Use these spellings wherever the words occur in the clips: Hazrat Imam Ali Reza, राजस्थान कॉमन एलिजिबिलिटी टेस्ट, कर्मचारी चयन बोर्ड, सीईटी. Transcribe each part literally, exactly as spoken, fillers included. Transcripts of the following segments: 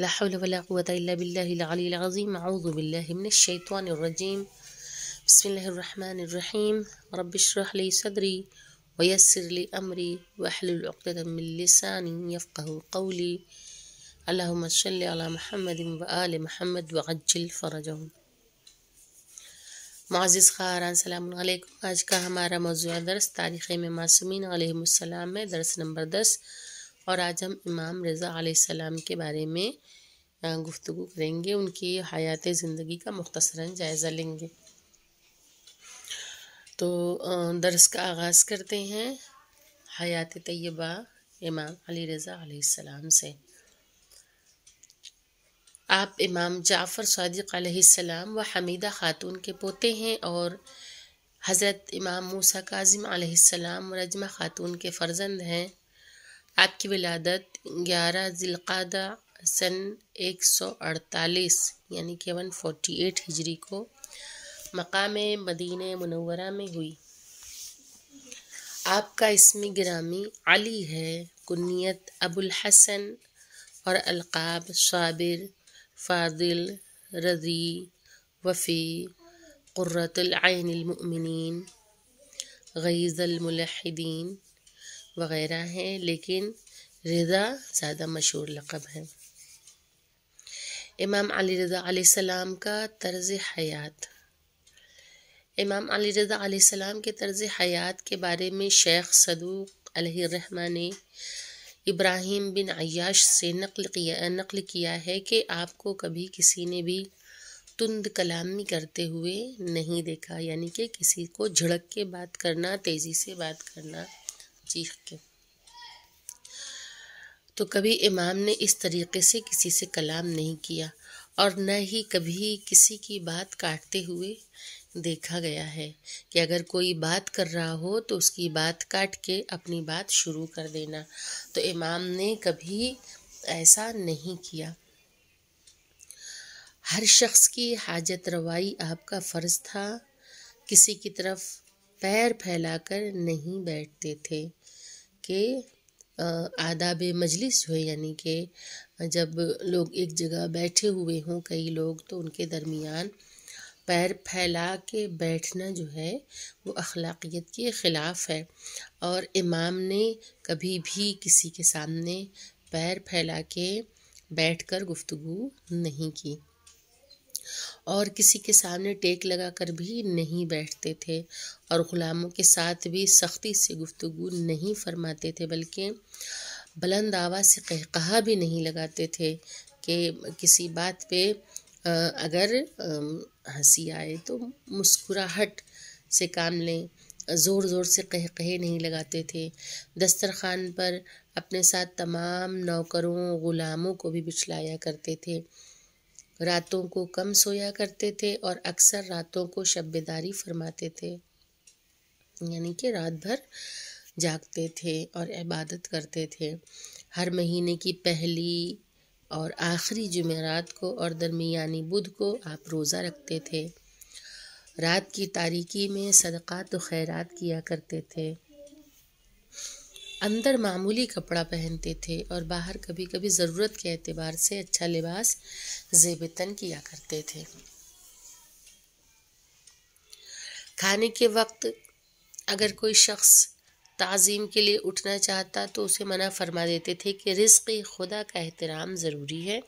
ला हौल वला कुव्वत इल्ला बिल्लाहिल अलील अज़ीम। अऊज़ु बिल्लाहि मिनश शैतानिर रजीम। बिस्मिल्लाहिर रहमानिर रहीम। रब्बि इश्रह ली सदरी व यस्सिर ली अमरी वहलुल उक़्दतम मिन लिसानी यफ़क़हू क़ौली। अल्लाहुम्मा सल्लि अला मुहम्मदिन व आलि मुहम्मद व अज्जिल फ़रजहुम। मुअज़्ज़िज़ ख़ारान सलामुन अलैकुम। आज का हमारा मौज़ूअ दर्स तारीख़ में मासूमीन अलैहिमुस्सलाम है, दर्स नंबर दस। और आज हम इमाम रज़ा अलैहिस्सलाम के बारे में गुफ्तगू करेंगे, उनकी हयात ज़िंदगी का मुख्तसरन जायज़ा लेंगे। तो दर्स का आगाज़ करते हैं हयात तय्यबा इमाम अली रज़ा अलैहिस्सलाम से। आप इमाम जाफ़र सादिक़ अलैहिस्सलाम व हमीदा ख़ातून के पोते हैं और हज़रत इमाम मूसा काज़िम अलैहिस्सलाम व रजमा ख़ातून के फ़र्जंद हैं। आपकी विलादत ग्यारह ज़िलक़ादा सन एक सौ अड़तालीस यानी कि वन फोर्टी एट हिजरी को मकाम मदीने मुनव्वरा में हुई। आपका इस्मी गिरामी अली है, कुनियत अबुल हसन और अलक़ाब साबिर, फ़ादिल, रज़ी, वफ़ी, क़ुर्रतुल आइनिल मुमिनीन, गईज़ुल मुलहिदीन वग़ैरह हैं, लेकिन रज़ा ज़्यादा मशहूर लक़ब है। इमाम अली रज़ा अलैहिस्सलाम का तर्ज़ हयात। इमाम अली रज़ा अलैहिस्सलाम के तर्ज़ हयात के बारे में शेख सदूक़ अलैहिर्रहमा ने इब्राहिम बिन अय्याश से नक़ल किया नक़ल किया है कि आपको कभी किसी ने भी तुंद कलामी करते हुए नहीं देखा, यानी कि किसी को झड़क के बात करना, तेज़ी से बात करना, चीख के। तो कभी इमाम ने इस तरीक़े से किसी से कलाम नहीं किया और न ही कभी किसी की बात काटते हुए देखा गया है कि अगर कोई बात कर रहा हो तो उसकी बात काट के अपनी बात शुरू कर देना। तो इमाम ने कभी ऐसा नहीं किया। हर शख्स की हाजत रवाई आपका फ़र्ज़ था, किसी की तरफ पैर फैलाकर नहीं बैठते थे कि आदाब मजलिस हुए, यानी कि जब लोग एक जगह बैठे हुए हों कई लोग तो उनके दरमियान पैर फैला के बैठना जो है वो अखलाकियत के ख़िलाफ़ है। और इमाम ने कभी भी किसी के सामने पैर फैला के बैठकर गुफ्तगू नहीं की और किसी के सामने टेक लगा कर भी नहीं बैठते थे और ग़ुलामों के साथ भी सख्ती से गुफ्तगू नहीं फरमाते थे, बल्कि बुलंद आवाज़ से कहकहा भी नहीं लगाते थे कि किसी बात पे अगर हंसी आए तो मुस्कुराहट से काम लें, ज़ोर ज़ोर से कहकहे नहीं लगाते थे। दस्तरखान पर अपने साथ तमाम नौकरों ग़ुलामों को भी बिछलाया करते थे। रातों को कम सोया करते थे और अक्सर रातों को शब्बेदारी फरमाते थे, यानी कि रात भर जागते थे और इबादत करते थे। हर महीने की पहली और आखिरी जुमेरात को और दरमियानी बुध को आप रोज़ा रखते थे। रात की तारीकी में सदक़ात व खैरात किया करते थे। अंदर मामूली कपड़ा पहनते थे और बाहर कभी कभी ज़रूरत के एतबार से अच्छा लिबास ज़ेबतन किया करते थे। खाने के वक्त अगर कोई शख्स ताज़ीम के लिए उठना चाहता तो उसे मना फरमा देते थे कि रिज़्क़ खुदा का एहतराम ज़रूरी है।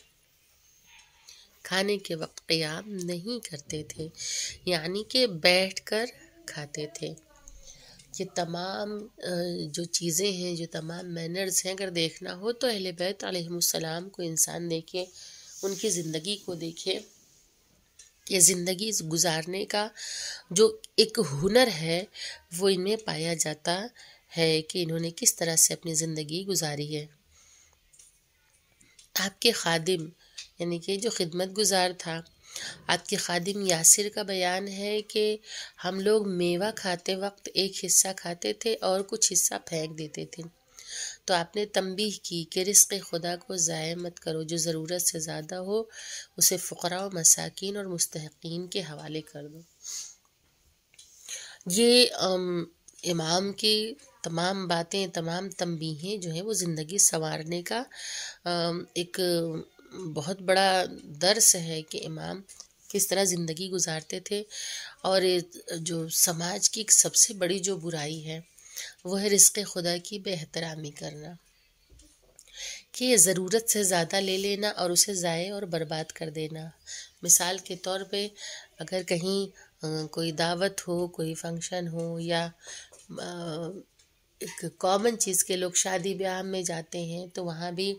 खाने के वक्त क़ियाम नहीं करते थे, यानी कि बैठकर खाते थे। ये तमाम जो चीज़ें हैं, जो तमाम मैनर्स हैं, अगर देखना हो तो अहले बैत अलैहिमुस्सलाम को इंसान देखे, उनकी ज़िंदगी को देखे। ये ज़िंदगी गुजारने का जो एक हुनर है वो इनमें पाया जाता है कि इन्होंने किस तरह से अपनी ज़िंदगी गुजारी है। आपके खादिम यानी कि जो खिदमत गुजार था, आपके खादिम यासिर का बयान है कि हम लोग मेवा खाते वक्त एक हिस्सा खाते थे और कुछ हिस्सा फेंक देते थे। तो आपने तंबीह की कि रिस्क़ खुदा को ज़ाया मत करो, जो ज़रूरत से ज़्यादा हो उसे फ़ुक़रा व मसाकिन और मुस्तहक़ीन के हवाले कर दो। ये अम, इमाम की तमाम बातें, तमाम तंबीहें जो हैं वो ज़िंदगी संवारने का अम, एक बहुत बड़ा दर्स है कि इमाम किस तरह ज़िंदगी गुजारते थे। और जो समाज की सबसे बड़ी जो बुराई है वो है रिस्क़े खुदा की बेहतरामी करना, कि ये ज़रूरत से ज़्यादा ले लेना और उसे ज़ाये और बर्बाद कर देना। मिसाल के तौर पे अगर कहीं कोई दावत हो, कोई फंक्शन हो, या एक कॉमन चीज़ के लोग शादी ब्याह में जाते हैं तो वहाँ भी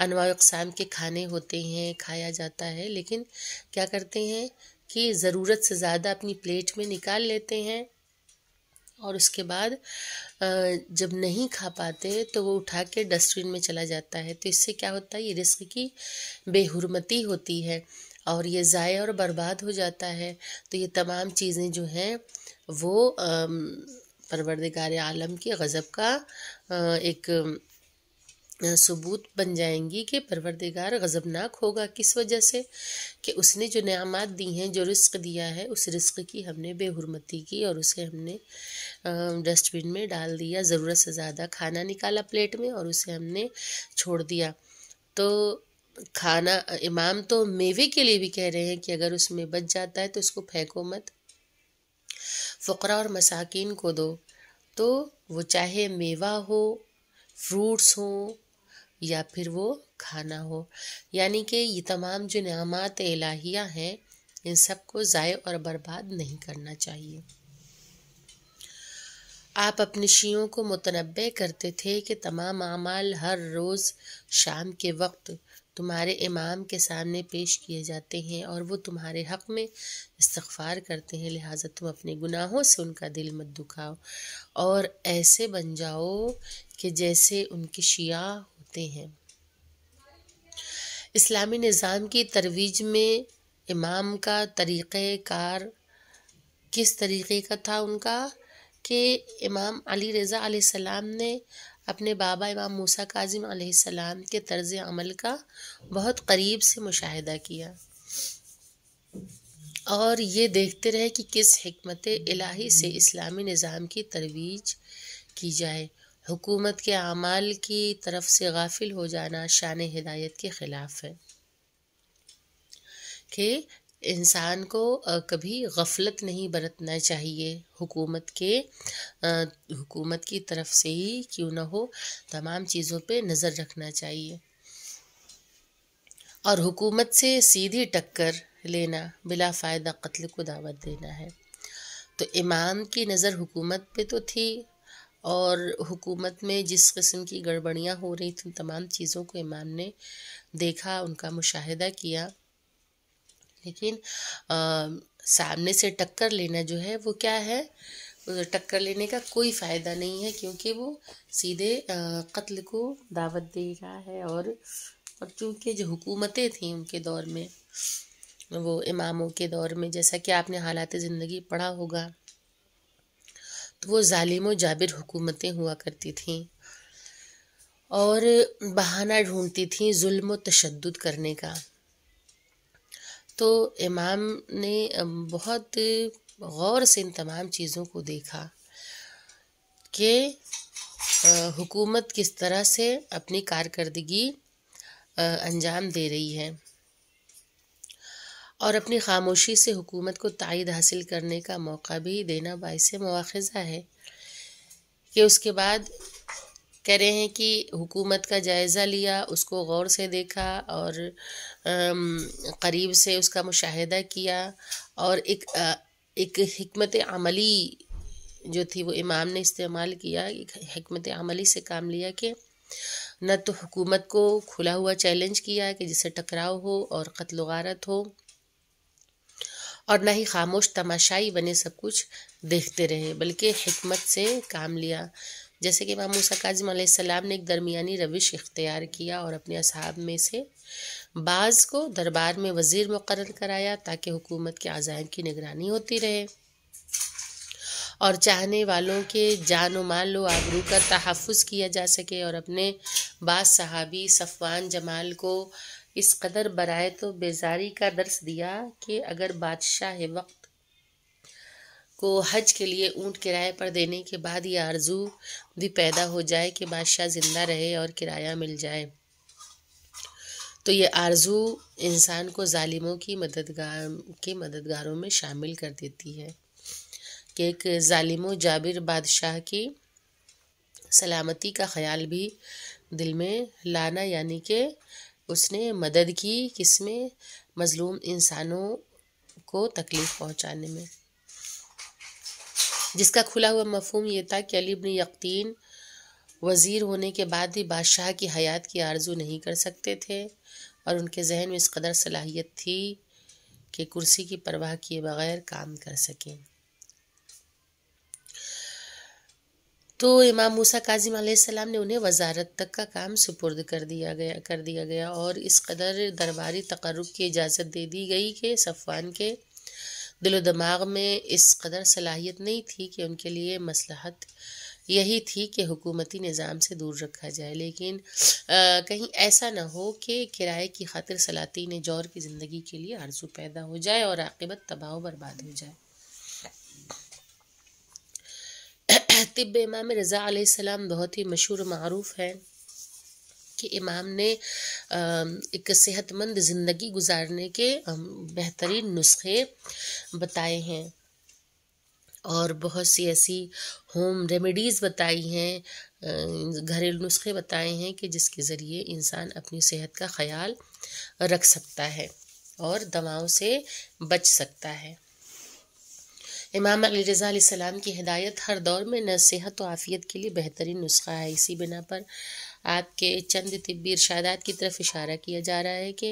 अनवा अक़साम के खाने होते हैं, खाया जाता है, लेकिन क्या करते हैं कि ज़रूरत से ज़्यादा अपनी प्लेट में निकाल लेते हैं और उसके बाद जब नहीं खा पाते तो वो उठा के डस्टबिन में चला जाता है। तो इससे क्या होता है, ये रिस्क की बेहुरमती होती है और ये ज़ाया और बर्बाद हो जाता है। तो ये तमाम चीज़ें जो हैं वो परवरदिगार आलम के गज़ब का एक सबूत बन जाएंगी कि परवरदिगार गज़बनाक होगा, किस वजह से कि उसने जो नेआमात दी हैं, जो रिस्क दिया है, उस रिस्क की हमने बेहुरमती की और उसे हमने डस्टबिन में डाल दिया, ज़रूरत से ज़्यादा खाना निकाला प्लेट में और उसे हमने छोड़ दिया। तो खाना, इमाम तो मेवे के लिए भी कह रहे हैं कि अगर उसमें बच जाता है तो उसको फेंको मत, फ़ुकरा और मसाकिन को दो। तो वो चाहे मेवा हो, फ्रूट्स हो, या फिर वो खाना हो, यानी कि ये तमाम जो नेआमात इलाहिया हैं इन सब को ज़ाये और बर्बाद नहीं करना चाहिए। आप अपने शियों को मुतनब्बे करते थे कि तमाम आमाल हर रोज़ शाम के वक्त तुम्हारे इमाम के सामने पेश किए जाते हैं और वो तुम्हारे हक़ में इस्तग़फ़ार करते हैं, लिहाजा तुम अपने गुनाहों से उनका दिल मत दुखाओ और ऐसे बन जाओ कि जैसे उनके शिया होते हैं। इस्लामी निज़ाम की तरवीज में इमाम का तरीक़ेकार किस तरीक़े का था उनका, कि इमाम अली रज़ा अलैहिस्सलाम ने अपने बाबा इमाम मूसा काज़िम अलैहिस्सलाम के तर्ज़ अमल का बहुत करीब से मुशाहिदा किया और ये देखते रहे कि किस हिकमत इलाही से इस्लामी निज़ाम की तरवीज की जाए। हुकूमत के आमाल की तरफ से गाफिल हो जाना शान हिदायत के ख़िलाफ़ है, कि इंसान को कभी गफलत नहीं बरतना चाहिए हुकूमत के हुकूमत की तरफ से ही क्यों ना हो, तमाम चीज़ों पे नज़र रखना चाहिए और हुकूमत से सीधी टक्कर लेना बिला फ़ायदा कत्ल को दावत देना है। तो इमाम की नज़र हुकूमत पे तो थी और हुकूमत में जिस किस्म की गड़बड़ियाँ हो रही थी तमाम चीज़ों को इमाम ने देखा, उनका मुशाहिदा किया, लेकिन आ, सामने से टक्कर लेना जो है वो क्या है, टक्कर लेने का कोई फ़ायदा नहीं है क्योंकि वो सीधे आ, कत्ल को दावत दे रहा है। और और चूँकि जो हुकूमतें थीं उनके दौर में, वो इमामों के दौर में, जैसा कि आपने हालात ज़िंदगी पढ़ा होगा, तो वो ज़ालिमो जाबिर हुकूमतें हुआ करती थीं और बहाना ढूंढती थीं जुल्म व तशद्दुद करने का। तो इमाम ने बहुत गौर से इन तमाम चीज़ों को देखा कि हुकूमत किस तरह से अपनी कारकर्दगी अंजाम दे रही है और अपनी खामोशी से हुकूमत को तायद हासिल करने का मौका भी देना बाइस मुआखज़ा है। कि उसके बाद कह रहे हैं कि हुकूमत का जायज़ा लिया, उसको गौर से देखा और करीब से उसका मुशाहिदा किया और एक एक हिकमत अमली जो थी वो इमाम ने इस्तेमाल किया, एक हिकमत अमली से काम लिया कि न तो हुकूमत को खुला हुआ चैलेंज किया कि जिससे टकराव हो और कत्ल गारत हो, और ना ही खामोश तमाशाई बने सब कुछ देखते रहे, बल्कि हिकमत से काम लिया। जैसे कि इमाम मूसा काज़िम अलैहिस्सलाम ने एक दरमियानी रविश इख्तियार किया और अपने असहाब में से बाज़ को दरबार में वज़ीर मुकर्रर कराया ताकि हुकूमत के अज़ाइम की निगरानी होती रहे और चाहने वालों के जान व माल व आबरू का तहफ़्फ़ुज़ किया जा सके, और अपने बाज़ सहाबी सफ़वान जमाल को इस कदर बराए तो बेजारी का दर्स दिया कि अगर बादशाह वक्त को हज के लिए ऊँट किराए पर देने के बाद ये आरज़ू भी पैदा हो जाए कि बादशाह ज़िंदा रहे और किराया मिल जाए, तो तो ये आरज़ू इंसान को ज़ालिमों की मददगार के मददगारों में शामिल कर देती है कि एक ज़ालिमो जाबिर बादशाह की सलामती का ख़्याल भी दिल में लाना, यानी कि उसने मदद की किसमें, मज़लूम इंसानों को तकलीफ़ पहुंचाने में, जिसका खुला हुआ मफहूम ये था कि अली इब्न यक़तीन वज़ीर होने के बाद भी बादशाह की हयात की आरज़ू नहीं कर सकते थे और उनके जहन में इस कदर सलाहियत थी कि कुर्सी की परवाह किए बग़ैर काम कर सकें। तो इमाम मूसा काज़िम अलैहिस्सलाम ने उन्हें वज़ारत तक का काम सुपुर्द कर दिया गया कर दिया गया और इस कदर दरबारी तक़र्रुब की इजाज़त दे दी गई कि सफ़वान के दिलो दिमाग में इस कदर सलाहियत नहीं थी कि उनके लिए मसलहत यही थी कि हुकूमती निज़ाम से दूर रखा जाए, लेकिन आ, कहीं ऐसा ना हो कि किराए की खातिर सलातीन जौहर की ज़िंदगी के लिए आरज़ू पैदा हो जाए और आक़िबत तबाह व बर्बाद हो जाए। तिब इमाम रज़ा अलैहिस्सलाम बहुत ही मशहूर मारूफ़ हैं कि इमाम ने एक सेहतमंद ज़िंदगी गुजारने के बेहतरीन नुस्खे बताए हैं और बहुत सी ऐसी होम रेमेडीज़ बताई हैं, घरेलू नुस्खे बताए हैं कि जिसके ज़रिए इंसान अपनी सेहत का ख़्याल रख सकता है और दवाओं से बच सकता है। इमाम अली रज़ा अलैहिस्सलाम की हिदायत हर दौर में नसीहत और आफ़ियत के लिए बेहतरीन नुस्खा है। इसी बिना पर आपके चंद तिब्बी इरशादात की तरफ इशारा किया जा रहा है कि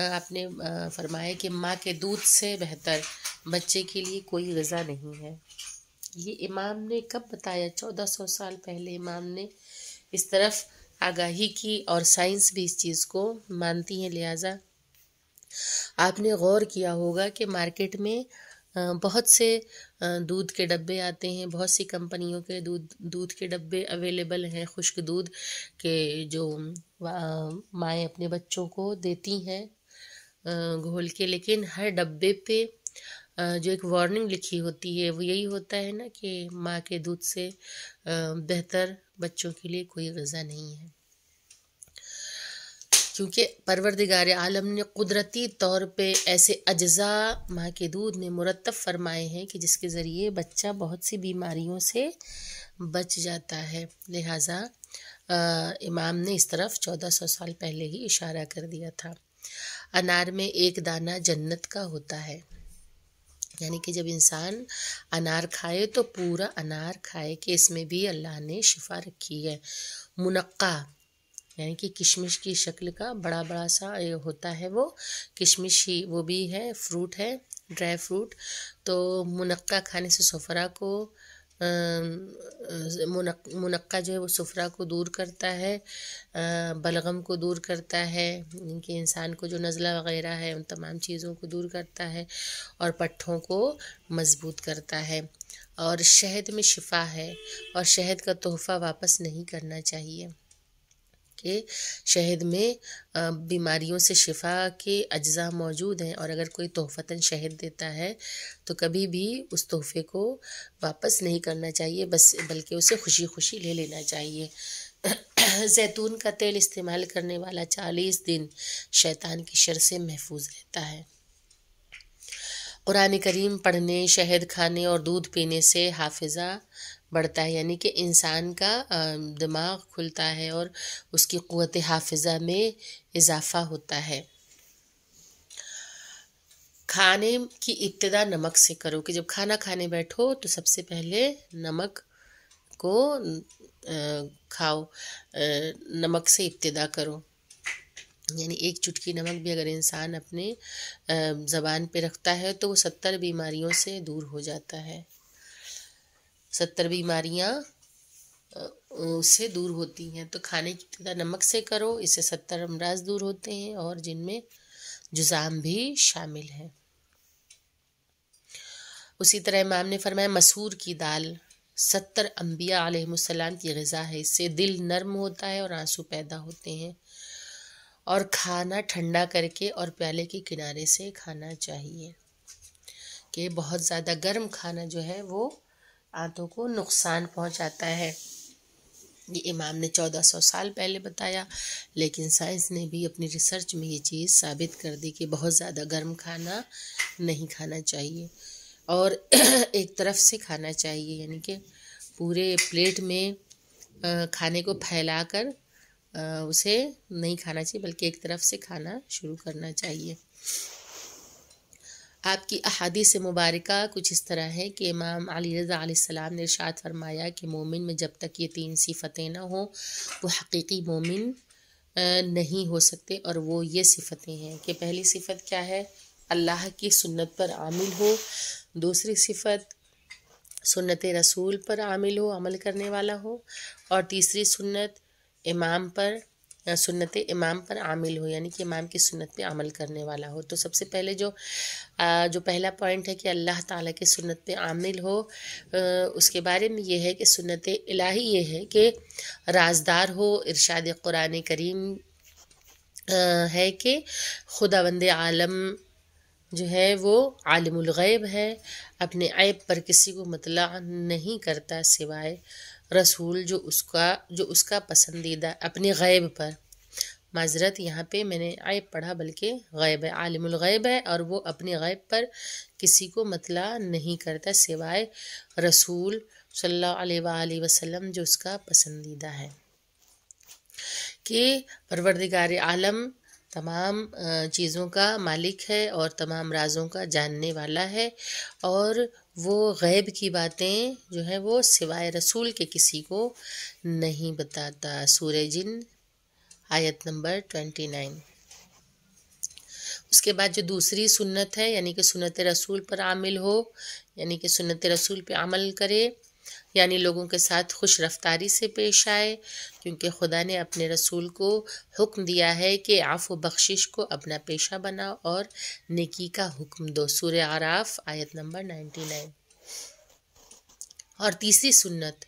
आपने फरमाया कि माँ के दूध से बेहतर बच्चे के लिए कोई गज़ा नहीं है। ये इमाम ने कब बताया? चौदह सौ साल पहले इमाम ने इस तरफ आगाही की और साइंस भी इस चीज़ को मानती है। लिहाजा आपने गौर किया होगा कि मार्केट में बहुत से दूध के डब्बे आते हैं, बहुत सी कंपनियों के दूध दूध के डब्बे अवेलेबल हैं, खुश्क दूध के जो माएँ अपने बच्चों को देती हैं घोल के, लेकिन हर डब्बे पे जो एक वार्निंग लिखी होती है वो यही होता है ना कि माँ के दूध से बेहतर बच्चों के लिए कोई गज़ा नहीं है, क्योंकि परवरदिगार आलम ने कुदरती तौर पे ऐसे अज्जा माँ के दूध में मुरत्तब फरमाए हैं कि जिसके ज़रिए बच्चा बहुत सी बीमारियों से बच जाता है। लिहाजा आ, इमाम ने इस तरफ चौदह सौ साल पहले ही इशारा कर दिया था। अनार में एक दाना जन्नत का होता है, यानी कि जब इंसान अनार खाए तो पूरा अनार खाए, कि इसमें भी अल्लाह ने शिफा रखी है। मुनक्का यानी कि किशमिश की शक्ल का बड़ा बड़ा सा ये होता है, वो किशमिश ही वो भी है, फ्रूट है, ड्राई फ्रूट। तो मुनक्का खाने से सफ़रा को मुनक, मुनक्का जो है वो सफ़रा को दूर करता है, बलगम को दूर करता है, इनके इंसान को जो नज़ला वग़ैरह है उन तमाम चीज़ों को दूर करता है और पट्ठों को मजबूत करता है। और शहद में शिफा है और शहद का तोहफ़ा वापस नहीं करना चाहिए कि शहद में बीमारियों से शिफा के अज्जा मौजूद हैं और अगर कोई तोहफ़तन शहद देता है तो कभी भी उस तोहफ़े को वापस नहीं करना चाहिए, बस बल्कि उसे खुशी खुशी ले लेना चाहिए। जैतून का तेल इस्तेमाल करने वाला चालीस दिन शैतान की शर से महफूज रहता है। कुरान करीम पढ़ने, शहद खाने और दूध पीने से हाफिज़ा बढ़ता है, यानी कि इंसान का दिमाग खुलता है और उसकी क़ुव्वत हाफिज़ा में इजाफ़ा होता है। खाने की इब्तिदा नमक से करो कि जब खाना खाने बैठो तो सबसे पहले नमक को खाओ, नमक से इब्तिदा करो। यानी एक चुटकी नमक भी अगर इंसान अपने ज़बान पे रखता है तो वो सत्तर बीमारियों से दूर हो जाता है, सत्तर बीमारियां उससे दूर होती हैं। तो खाने की इब्तिदा नमक से करो, इससे सत्तर अमराज दूर होते हैं और जिनमें जुज़ाम भी शामिल है। उसी तरह इमाम ने फरमाया मसूर की दाल सत्तर अम्बिया अलैहिमुस्सलाम की ग़िज़ा है, इससे दिल नरम होता है और आंसू पैदा होते हैं। और खाना ठंडा करके और प्याले के किनारे से खाना चाहिए कि बहुत ज़्यादा गर्म खाना जो है वो आंतों को नुकसान पहुंचाता है। ये इमाम ने चौदह सौ साल पहले बताया, लेकिन साइंस ने भी अपनी रिसर्च में ये चीज़ साबित कर दी कि बहुत ज़्यादा गर्म खाना नहीं खाना चाहिए और एक तरफ से खाना चाहिए, यानी कि पूरे प्लेट में खाने को फैलाकर उसे नहीं खाना चाहिए बल्कि एक तरफ से खाना शुरू करना चाहिए। आपकी अहादीस मुबारका कुछ इस तरह है कि इमाम अली रज़ा अलैहिस्सलाम ने इरशाद फरमाया कि मोमिन में जब तक ये तीन सिफतें ना हों वो हकीकी मोमिन नहीं हो सकते, और वो ये सिफतें हैं कि पहली सिफत क्या है, अल्लाह की सुन्नत पर आमिल हो, दूसरी सिफत सुन्नत रसूल पर आमिल हो, अमल करने वाला हो, और तीसरी सुन्नत इमाम पर सुन्नत इमाम पर आमिल हो, यानी कि इमाम की सुन्नत पे अमल करने वाला हो। तो सबसे पहले जो जो पहला पॉइंट है कि अल्लाह ताला की सुन्नत पे आमिल हो, उसके बारे में ये है कि सुन्नत इलाही ये है कि राजदार हो। इरशाद कुरान करीम है कि खुदावंद आलम जो है वो आलिमुल गैब है, अपने ऐब पर किसी को मतला नहीं करता सिवाय रसूल जो उसका जो उसका पसंदीदा, अपने गैब पर। माजरत यहाँ पे मैंने ऐब पढ़ा बल्कि गैब है, आलिमुल गैब है और वो अपने गैब पर किसी को मतला नहीं करता सिवाय रसूल सल्लल्लाहु अलैहि वसल्लम जो उसका पसंदीदा है। कि परवरदिगार आलम तमाम चीज़ों का मालिक है और तमाम राजों का जानने वाला है, और वो गैब की बातें जो है वो सिवाय रसूल के किसी को नहीं बताता। सूरह जिन आयत नंबर ट्वेंटी नाइन। उसके बाद जो दूसरी सुन्नत है यानी कि सुन्नत रसूल पर आमिल हो, यानी कि सुन्नत रसूल पे अमल करे, यानी लोगों के साथ खुश रफ्तारी से पेश आए, क्योंकि खुदा ने अपने रसूल को हुक्म दिया है कि आफ़ो बख्शिश को अपना पेशा बनाओ और नेकी का हुक्म दो। सूरह आराफ आयत नंबर नाइन्टी नाइन। और तीसरी सुन्नत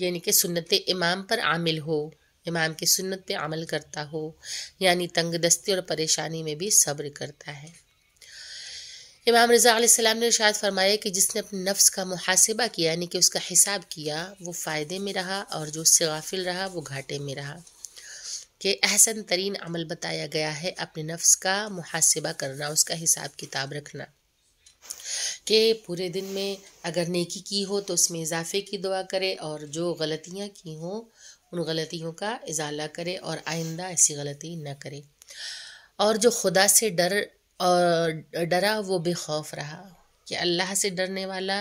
यानी कि सुन्नत इमाम पर आमिल हो, इमाम की सुन्नत पे अमल करता हो, यानी तंगदस्ती और परेशानी में भी सब्र करता है। इमाम रज़ा अलैहिस्सलाम ने इरशाद फरमाया कि जिसने अपने नफ्स का मुहासिबा किया यानी कि उसका हिसाब किया वो फ़ायदे में रहा, और जो उससे गाफिल रहा वो घाटे में रहा। कि अहसन तरीन अमल बताया गया है अपने नफ्स का मुहासिबा करना, उसका हिसाब किताब रखना। कि पूरे दिन में अगर नेकी की हो तो उसमें इजाफे की दुआ करे, और जो गलतियाँ की हों उन गलतियों का इजाला करे और आइंदा ऐसी गलती न करे। और जो खुदा से डर और डरा वो बेखौफ रहा, कि अल्लाह से डरने वाला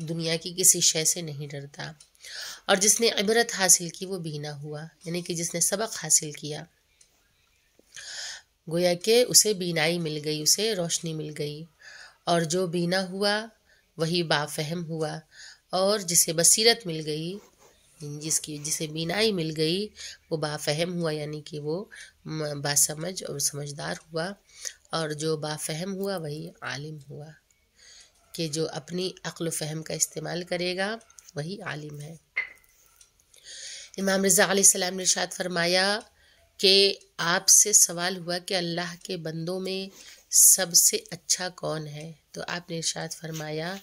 दुनिया की किसी शय से नहीं डरता। और जिसने इबरत हासिल की वो बीना हुआ, यानी कि जिसने सबक हासिल किया गोया कि उसे बीनाई मिल गई, उसे रोशनी मिल गई। और जो बीना हुआ वही बाफ़हम हुआ, और जिसे बसीरत मिल गई, जिसकी जिसे बीनाई मिल गई वो बाफ़हम हुआ, यानी कि वो बासमझ और समझदार हुआ। और जो बाफ़हम हुआ वही आलिम हुआ, कि जो अपनी अक्ल फ़हम का इस्तेमाल करेगा वही आलिम है। इमाम रज़ा अलैहिस्सलाम ने इरशाद फरमाया कि आपसे सवाल हुआ कि अल्लाह के बंदों में सबसे अच्छा कौन है, तो आपने इरशाद फरमाया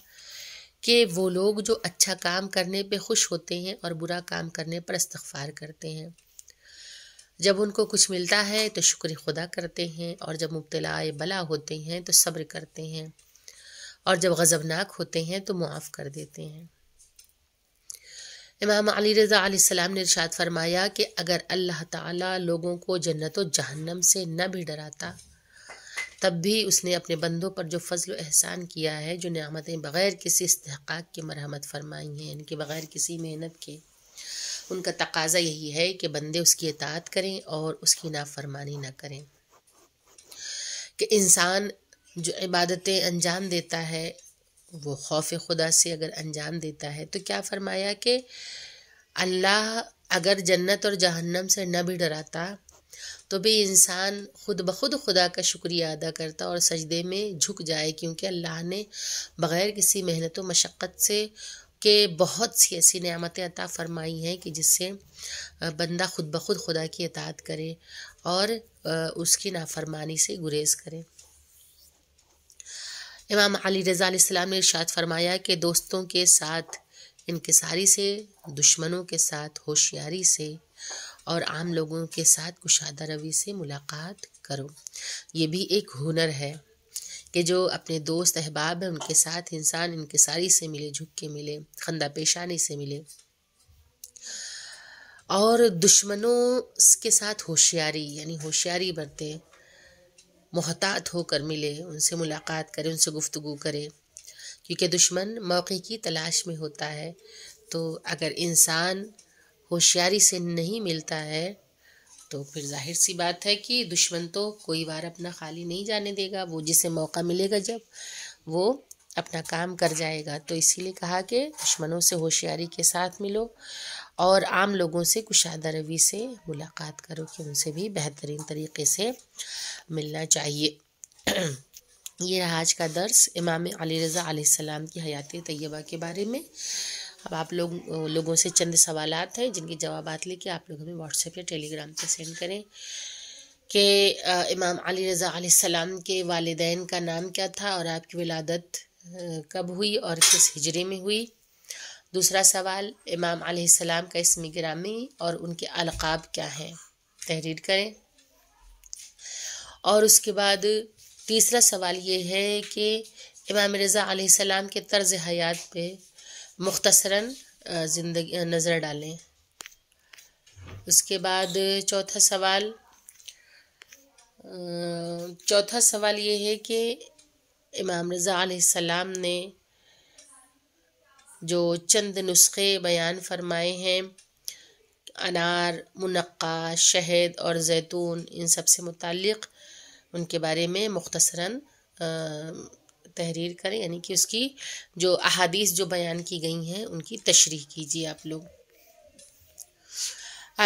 कि वो लोग जो अच्छा काम करने पे खुश होते हैं और बुरा काम करने पर इस्तग़फ़ार करते हैं। जब उनको कुछ मिलता है तो शुक्र खुदा करते हैं, और जब मुब्तलाए बला होते हैं तो सब्र करते हैं, और जब गज़बनाक होते हैं तो मुआफ़ कर देते हैं। इमाम अली रज़ा अलैहिस्सलाम ने इरशाद फरमाया कि अगर अल्लाह ताला लोगों को जन्नत और जहन्नम से न भी डराता तब भी उसने अपने बंदों पर जो फजल एहसान किया है, जो नियामतें बग़ैर किसी इस्तेहक़ाक़ के मरहमत फरमाई हैं, इनके बग़ैर किसी मेहनत के, उनका तकाज़ा यही है कि बंदे उसकी इताअत करें और उसकी नाफरमानी ना करें। कि इंसान जो इबादतें अंजाम देता है वो खौफ़ खुदा से अगर अंजाम देता है, तो क्या फरमाया कि अल्लाह अगर जन्नत और जहन्नम से न भी डराता तो भी इंसान खुद ब खुद खुदा का शुक्रिया अदा करता और सजदे में झुक जाए, क्योंकि अल्लाह ने बग़ैर किसी मेहनत व मशक्क़त से के बहुत सी ऐसी नेमतें अता फ़रमाई हैं कि जिससे बंदा खुद ब खुद खुदा की इताअत करे और उसकी नाफरमानी से गुरेज़ करे। इमाम अली रज़ा अलैहिस्सलाम ने इरशाद फरमाया कि दोस्तों के साथ इनकिसारी से, दुश्मनों के साथ होशियारी से और आम लोगों के साथ कुशादा रवि से मुलाकात करो। ये भी एक हुनर है कि जो अपने दोस्त अहबाब हैं उनके साथ इंसान इनकिसारी से मिले, झुक के मिले, खंदा पेशानी से मिले। और दुश्मनों के साथ होशियारी यानी होशियारी बरते, मोहतात होकर मिले, उनसे मुलाकात करें, उनसे गुफ्तगू करें, क्योंकि दुश्मन मौके की तलाश में होता है। तो अगर इंसान होशियारी से नहीं मिलता है तो फिर जाहिर सी बात है कि दुश्मन तो कोई बार अपना खाली नहीं जाने देगा, वो जिसे मौका मिलेगा जब वो अपना काम कर जाएगा। तो इसीलिए कहा कि दुश्मनों से होशियारी के साथ मिलो और आम लोगों से कुशादा रवि से मुलाकात करो कि उनसे भी बेहतरीन तरीके से मिलना चाहिए। ये रहा आज का दर्स इमाम अली रज़ा अलैहिस्सलाम की हयात तय्यबा के बारे में। अब आप लोग लोगों से चंद सवालात हैं जिनके जवाबात लेके आप लोग हमें व्हाट्सएप या टेलीग्राम पे सेंड करें कि इमाम अली रज़ा अलैहिस्सलाम के वालिदैन का नाम क्या था और आपकी विलादत कब हुई और किस हिजरे में हुई। दूसरा सवाल, इमाम अलैहिस्सलाम का इस्म गिरामी और उनके अलक़ाब क्या हैं, तहरीर करें। और उसके बाद तीसरा सवाल ये है कि इमाम रज़ा अलैहिस्सलाम के तर्ज़ हयात पे मुख्तसरन ज़िंदगी नज़र डालें। उसके बाद चौथा सवाल चौथा सवाल ये है कि इमाम रज़ा अलैहिस्सलाम ने जो चंद नुस्खे बयान फरमाए हैं अनार, मुनक्का, शहद और जैतून, इन सब से मुताल्लिक़ उनके बारे में मुख्तसरन तहरीर करें, यानी कि उसकी जो अहादीस जो बयान की गई हैं उनकी तशरीह कीजिए। आप लोग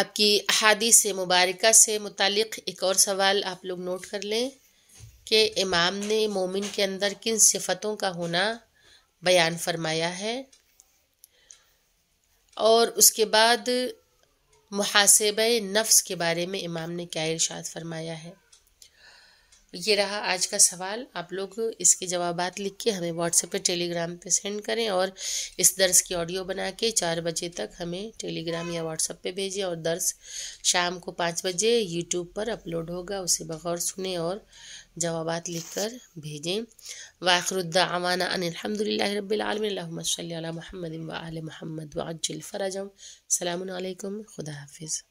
आपकी अहादीस मुबारका से मुतालिक एक और सवाल आप लोग नोट कर लें कि इमाम ने मोमिन के अंदर किन सिफतों का होना बयान फरमाया है। और उसके बाद मुहासिबे नफ्स के बारे में इमाम ने क्या इरशाद फरमाया है। ये रहा आज का सवाल। आप लोग इसके जवाबात लिख के हमें व्हाट्सएप पे, टेलीग्राम पे सेंड करें और इस दर्स की ऑडियो बना के चार बजे तक हमें टेलीग्राम या व्हाट्सएप पे भेजें। और दर्स शाम को पाँच बजे यूट्यूब पर अपलोड होगा, उसे बगौर सुने और जवाबात लिखकर भेजें। वाखिरुद्दावाना अनिल्हम्दुलिल्लाहि रब्बिल आलमीन। अल्लाहुम्मा सल्ली अला मुहम्मद व आले मुहम्मद व अज्जिल फरजहुम। सलामुन अलैकुम, खुदा हाफिज़।